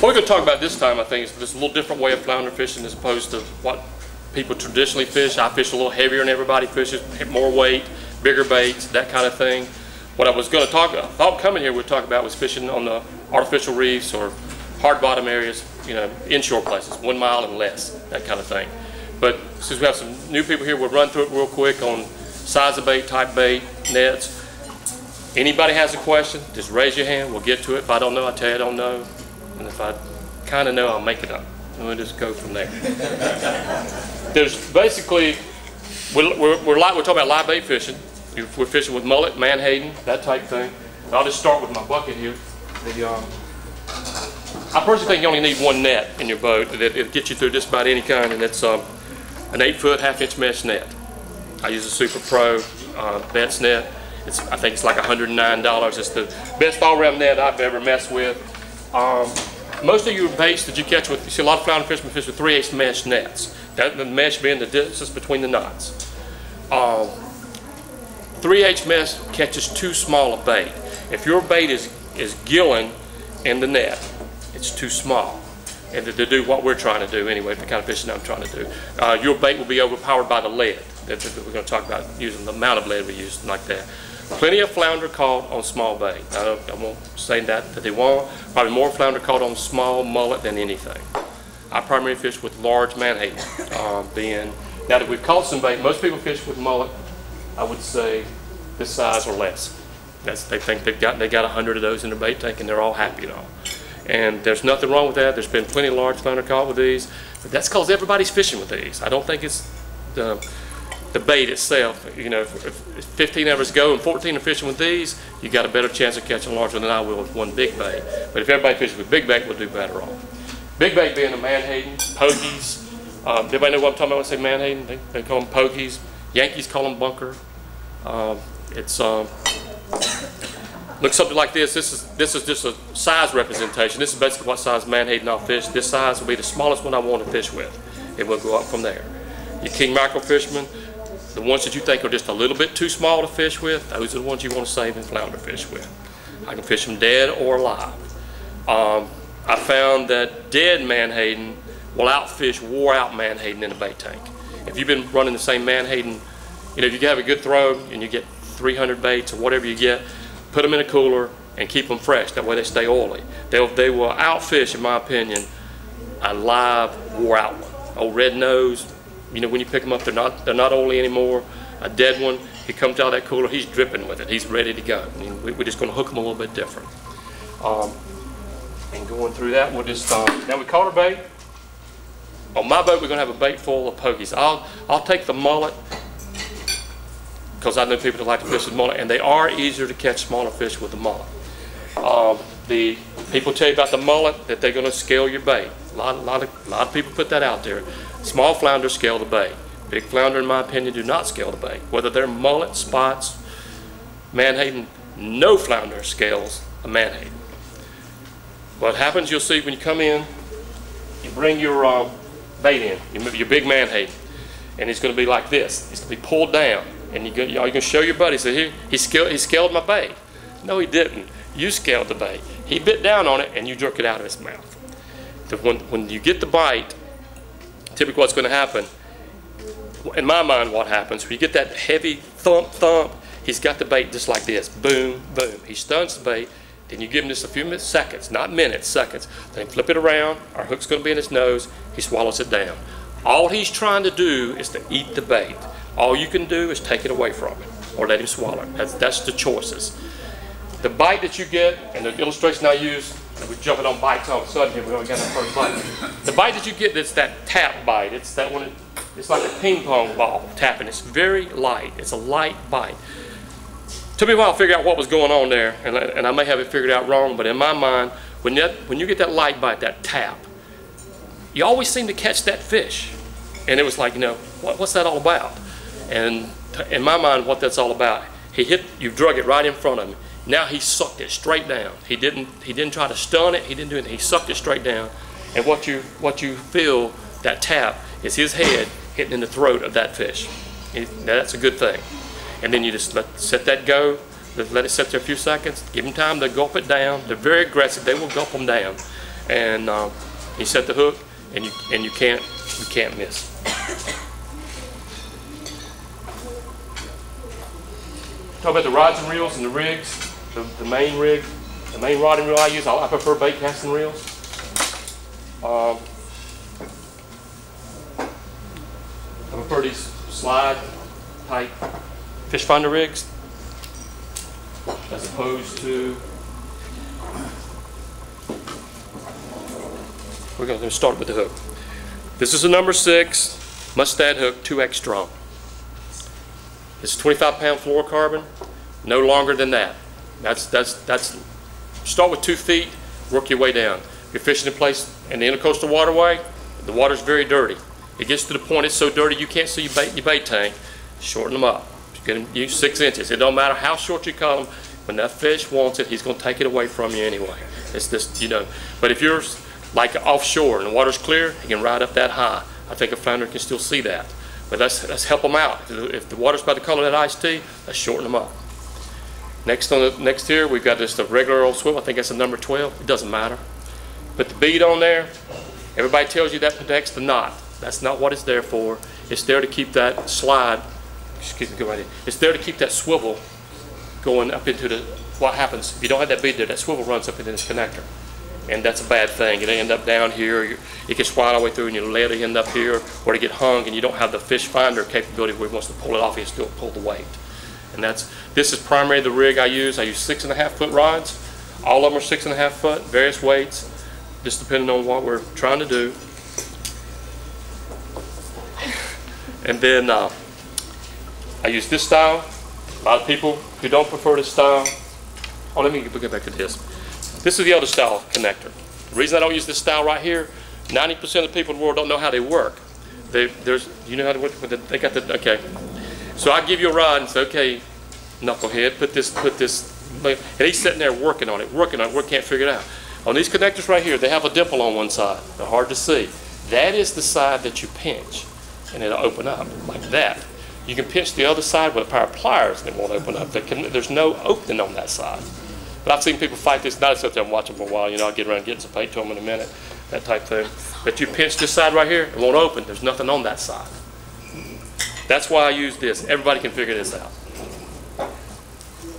What we're going to talk about this time, I think, is this little different way of flounder fishing as opposed to what people traditionally fish. I fish a little heavier than everybody fishes, more weight, bigger baits, that kind of thing. What I was going to talk, I thought coming here we'd talk about was fishing on the artificial reefs or hard bottom areas, you know, inshore places, 1 mile and less, that kind of thing. But since we have some new people here, we'll run through it real quick on size of bait, type bait, nets. Anybody has a question, just raise your hand, we'll get to it. If I don't know, I tell you I don't know. And if I kind of know, I'll make it up. And we'll just go from there. There's basically, we're talking about live bait fishing. We're fishing with mullet, menhaden, that type thing. And I'll just start with my bucket here. I personally think you only need one net in your boat. It'll get you through just about any kind, and it's an 8-foot, half-inch mesh net. I use a Super Pro Betts net. I think it's like $109. It's the best all-round net I've ever messed with. Most of your baits that you catch with, you see a lot of flounder fishermen fish with 3/8 mesh nets. That, the mesh being the distance between the knots. 3/8 mesh catches too small a bait. If your bait is gilling in the net, it's too small. And to do what we're trying to do anyway, the kind of fishing I'm trying to do, your bait will be overpowered by the lead. That's what we're going to talk about, using the amount of lead we use like that. Plenty of flounder caught on small bait. I won't say that they won't. Probably more flounder caught on small mullet than anything. I primarily fish with large menhaden. Now that we've caught some bait, most people fish with mullet, I would say, this size or less. They think they got 100 of those in their bait tank and they're all happy and all. And there's nothing wrong with that. There's been plenty of large flounder caught with these. But that's because everybody's fishing with these. I don't think it's the bait itself, you know, if 15 of us go and 14 are fishing with these, you got a better chance of catching larger than I will with one big bait. But if everybody fishes with big bait, we'll do better off. Big bait being the menhaden, pokies. Everybody know what I'm talking about when I say menhaden? They call them pokies. Yankees call them bunker. Looks something like this. This is just a size representation. This is basically what size menhaden I'll fish. This size will be the smallest one I want to fish with. It will go up from there. Your king mackerel fishermen, the ones that you think are just a little bit too small to fish with, those are the ones you want to save and flounder fish with. I can fish them dead or alive. I found that dead menhaden will outfish wore-out menhaden in a bait tank. If you've been running the same menhaden, you know, if you have a good throw and you get 300 baits or whatever you get, put them in a cooler and keep them fresh. That way they stay oily. They will outfish, in my opinion, a live, wore-out one. Old red nose. You know, when you pick them up, they're not oily anymore. A dead one, he comes out of that cooler, he's dripping with it. He's ready to go. I mean, we're just going to hook him a little bit different. And going through that, we'll just, now we caught our bait. On my boat, we're going to have a bait full of pokies. I'll take the mullet, because I know people that like to fish with mullet, and they are easier to catch smaller fish with the mullet. The people tell you about the mullet, that they're going to scale your bait. A lot of people put that out there. Small flounder scale the bait. Big flounder, in my opinion, do not scale the bait. Whether they're mullet, spots, menhaden, no flounder scales a menhaden. What happens, you'll see when you come in, you bring your bait in, you move your big menhaden, and it's going to be like this. It's going to be pulled down, and you're going to show your buddy, say, "Here, he scaled my bait." No, he didn't. You scaled the bait. He bit down on it, and you jerk it out of his mouth. When you get the bite, typically what's going to happen, in my mind what happens, when you get that heavy thump, thump, he's got the bait just like this, boom, boom. He stuns the bait, then you give him just a few minutes, seconds, not minutes, seconds. Then flip it around, our hook's going to be in his nose, he swallows it down. All he's trying to do is to eat the bait. All you can do is take it away from him or let him swallow it. That's the choices. The bite that you get, and the illustration I use, we're jumping on bites all of a sudden here. We only got our first bite. The bite that you get, that's that tap bite. It's that one. It's like a ping pong ball tapping. It's very light. It's a light bite. Took me a while to figure out what was going on there, and I may have it figured out wrong. But in my mind, when you get that light bite, that tap, you always seem to catch that fish. And it was like, you know, what's that all about? And in my mind, what that's all about. You drug it right in front of him. Now he sucked it straight down. He didn't try to stun it. He didn't do anything. He sucked it straight down. And what you feel, that tap, is his head hitting in the throat of that fish. Now that's a good thing. And then you just set that go. Let it sit there a few seconds. Give them time to gulp it down. They're very aggressive. They will gulp them down. and you set the hook, and you can't miss. Talk about the rods and reels and the rigs, the main rod and reel I use. I prefer bait casting reels. I prefer these slide type fish finder rigs as opposed to. We're going to start with the hook. This is a number 6 Mustad hook, 2X strong. It's 25-pound fluorocarbon, no longer than that. That's start with 2 feet, work your way down. You're fishing in place in the intercoastal waterway, the water's very dirty. It gets to the point it's so dirty you can't see your bait tank. Shorten them up. You can use 6 inches. It don't matter how short you cut them, when that fish wants it, he's gonna take it away from you anyway. It's just, you know. But if you're like offshore and the water's clear, he can ride up that high. I think a flounder can still see that. But let's help them out. If the water's about the color of that iced tea, let's shorten them up. Next here, we've got just a regular old swivel. I think that's a number 12. It doesn't matter. Put the bead on there. Everybody tells you that protects the knot. That's not what it's there for. It's there to keep that slide, excuse me, go right in. It's there to keep that swivel going up into the, what happens if you don't have that bead there, that swivel runs up into this connector. And that's a bad thing. It'll end up down here. It gets swallowed all the way through, and your lead will end up here, or to get hung, and you don't have the fish finder capability where it wants to pull it off. You still pull the weight. And that's, this is primarily the rig I use. I use 6.5-foot rods. All of them are 6.5 foot, various weights, just depending on what we're trying to do. And then I use this style. A lot of people who don't prefer this style. Oh, let me get back to this. This is the other style connector. The reason I don't use this style right here, 90% of the people in the world don't know how they work. You know how to work with it. They got the, okay. So I give you a rod and say, okay, knucklehead, put this, and he's sitting there working on it, we can't figure it out. On these connectors right here, they have a dimple on one side. They're hard to see. That is the side that you pinch, and it'll open up like that. You can pinch the other side with a pair of pliers, and it won't open up. There's no opening on that side. But I've seen people fight this, not except I'm watching for a while, you know, I'll get around and get some paint to them in a minute, that type thing. But you pinch this side right here, it won't open, there's nothing on that side. That's why I use this. Everybody can figure this out.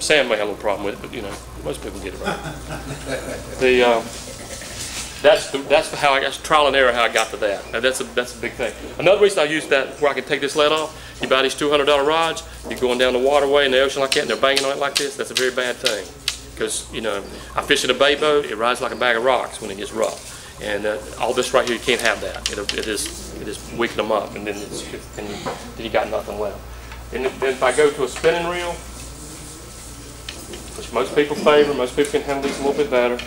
Sam may have a little problem with it, but you know, most people get it right. That's trial and error how I got to that. Now that's a big thing. Another reason I use that, where I can take this lead off, you buy these $200 rods, you're going down the waterway in the ocean like that, and they're banging on it like this, that's a very bad thing. Because, you know, I fish in a bay boat, it rides like a bag of rocks when it gets rough. And all this right here, you can't have that. It is weaken them up, and then you got nothing left. And then if I go to a spinning reel, which most people favor, most people can handle these a little bit better.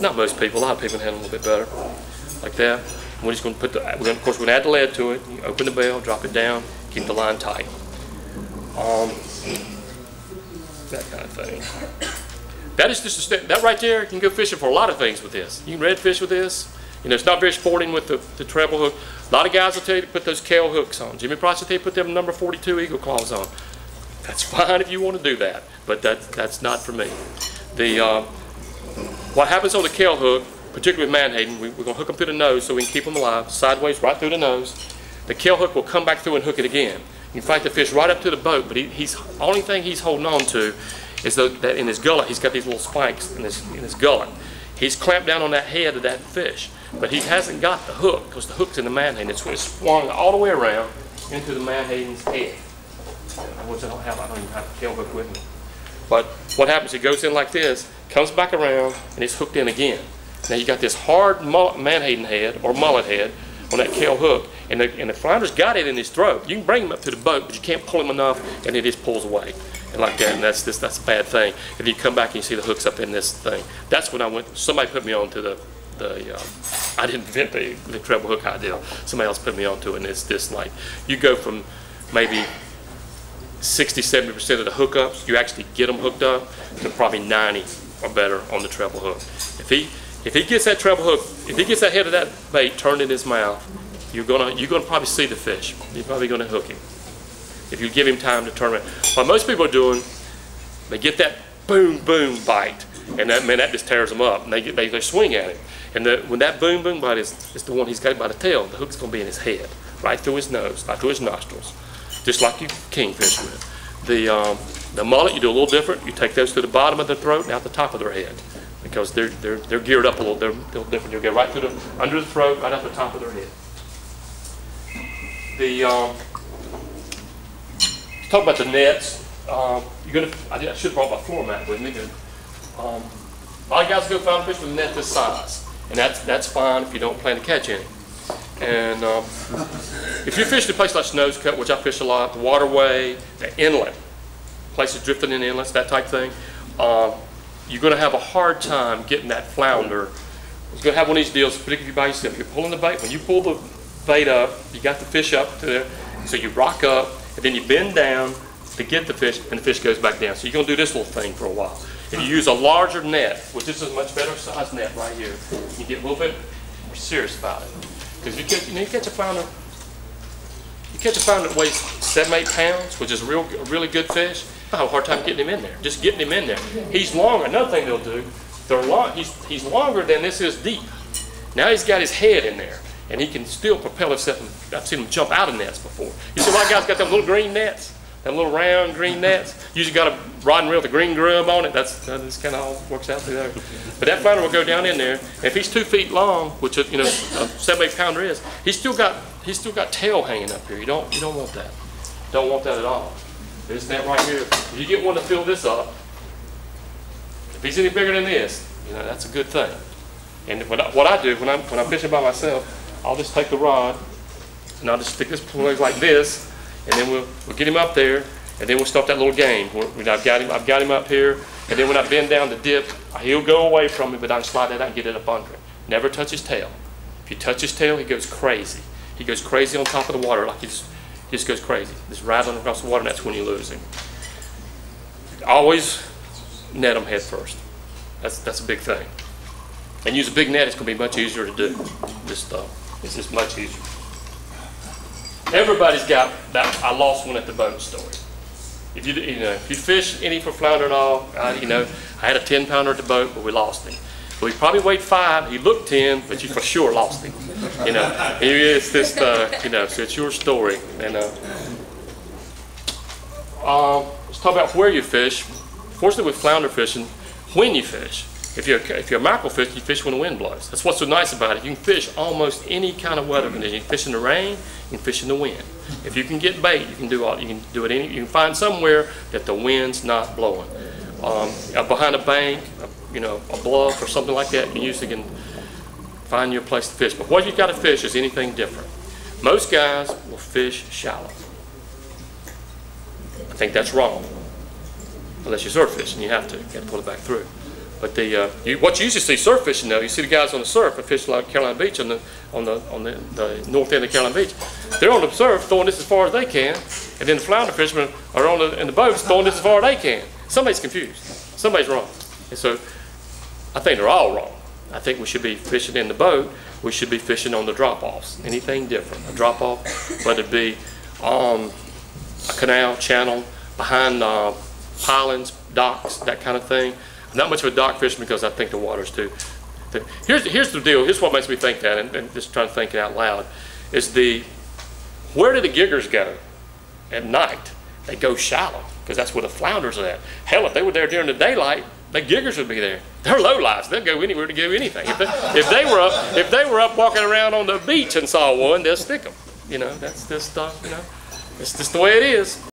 Not most people, a lot of people can handle them a little bit better. Like that. We're just going to of course, we're going to add the lead to it. You open the bell, drop it down, keep the line tight. That kind of thing. That is just a step. That right there, you can go fishing for a lot of things with this. You can redfish with this. You know, it's not very sporting with the treble hook. A lot of guys will tell you to put those kale hooks on. Jimmy Price will tell you to put them number 42 eagle claws on. That's fine if you want to do that, but that's not for me. What happens on the kale hook, particularly with menhaden, we're going to hook them through the nose so we can keep them alive, sideways right through the nose. The kale hook will come back through and hook it again. You can fight the fish right up to the boat, but he's only thing he's holding on to is that in his gullet. He's got these little spikes in his gullet. He's clamped down on that head of that fish, but he hasn't got the hook because the hook's in the menhaden. It's swung all the way around into the menhaden's head. I don't even have a tail hook with me. But what happens? He goes in like this, comes back around, and he's hooked in again. Now you got this hard menhaden head or mullet head on that kale hook, and the flounder's got it in his throat. You can bring him up to the boat, but you can't pull him enough, and it just pulls away, and like that. And that's a bad thing. If you come back and you see the hooks up in this thing, that's when I went. Somebody put me onto the I didn't invent the treble hook idea. Somebody else put me onto it, and it's this like you go from maybe 60-70% of the hookups you actually get them hooked up to probably 90 or better on the treble hook. If he gets that treble hook, if he gets that head of that bait turned in his mouth, you're gonna probably see the fish. You're probably gonna hook him if you give him time to turn around. What most people are doing, they get that boom bite, And that, man, that just tears them up. And they swing at him. And when that boom boom bite is the one he's got by the tail, the hook's going to be in his head, right through his nose, right through his nostrils, just like you kingfish with. The mullet, you do a little different. You take those to the bottom of the throat and out the top of their head, because they're geared up a little. They're different. You'll go right through the under the throat, right out the top of their head. Talk about the nets. I should have brought my floor mat with me. A lot of guys go find fish with a net this size, and that's fine if you don't plan to catch any. And if you fish in a place like Snow's Cut, which I fish a lot, the waterway, the inlet, places drifting in inlets, that type thing, you're going to have a hard time getting that flounder. You're going to have one of these deals, particularly by yourself. You're pulling the bait. When you pull the bait up, you got the fish up to there, so you rock up, and then you bend down to get the fish, and the fish goes back down. So you're going to do this little thing for a while. If you use a larger net, which is a much better size net right here, you get a little bit more serious about it. Because you catch a flounder, that weighs 7-8 pounds, which is a really good fish. I have a hard time getting him in there. Just getting him in there. He's long. Another thing they'll do, he's longer than this is deep. Now he's got his head in there, and he can still propel himself. I've seen him jump out of nets before. You see, my guy's got them little green nets, them little round green nets. Usually got a rod and reel with a green grub on it. That's kind of all works out through there. But that flounder will go down in there. And if he's 2 feet long, which a 7-8 pounder is, he's still got tail hanging up here. You don't want that. Don't want that at all. There's that right here. If you get one to fill this up, if he's any bigger than this, that's a good thing. And what I do when I'm fishing by myself, I'll just take the rod and I'll just stick this plug like this. And then we'll get him up there, and then we'll start that little game. I've got him up here, and then when I bend down to dip, he'll go away from me, but I can slide that out and get it up under him. Never touch his tail. If you touch his tail, he goes crazy. He goes crazy on top of the water, like he just goes crazy. Just rattling across the water, and that's when you lose him. Always net him head first. That's a big thing. And use a big net, it's going to be much easier to do. It's just much easier. Everybody's got that "I lost one at the boat" story. If you fish any for flounder at all, I had a 10-pounder at the boat, but we lost him. We probably weighed 5. He looked 10, but you for sure lost him. It's just so it's your story. And let's talk about where you fish. Fortunately, with flounder fishing, when you fish. If you're a mackerel fish, you fish when the wind blows. That's what's so nice about it. You can fish almost any kind of weather condition. You can fish in the rain, you can fish in the wind. If you can get bait, you can find somewhere that the wind's not blowing. Behind a bank, a bluff or something like that, you usually can find your place to fish. But what you've got to fish is anything different. Most guys will fish shallow. I think that's wrong. Unless you're surf fishing, you have to pull it back through. But what you usually see surf fishing though, you see the guys on the surf that fish like Carolina Beach on the north end of Carolina Beach. They're on the surf throwing this as far as they can, and then the flounder fishermen are in the boats throwing this as far as they can. Somebody's confused. Somebody's wrong. And so I think they're all wrong. I think we should be fishing in the boat. We should be fishing on the drop-offs. Anything different. A drop-off, whether it be a canal, channel, behind pilings, docks, that kind of thing. Not much of a dock fishing because I think the water's too. Here's the deal. Here's what makes me think that, and just trying to think it out loud, is where do the giggers go at night? They go shallow because that's where the flounders are at. Hell, if they were there during the daylight, the giggers would be there. They're low lives. They'll go anywhere to do anything. If they were up walking around on the beach and saw one, they'll stick them. That's just the way it is.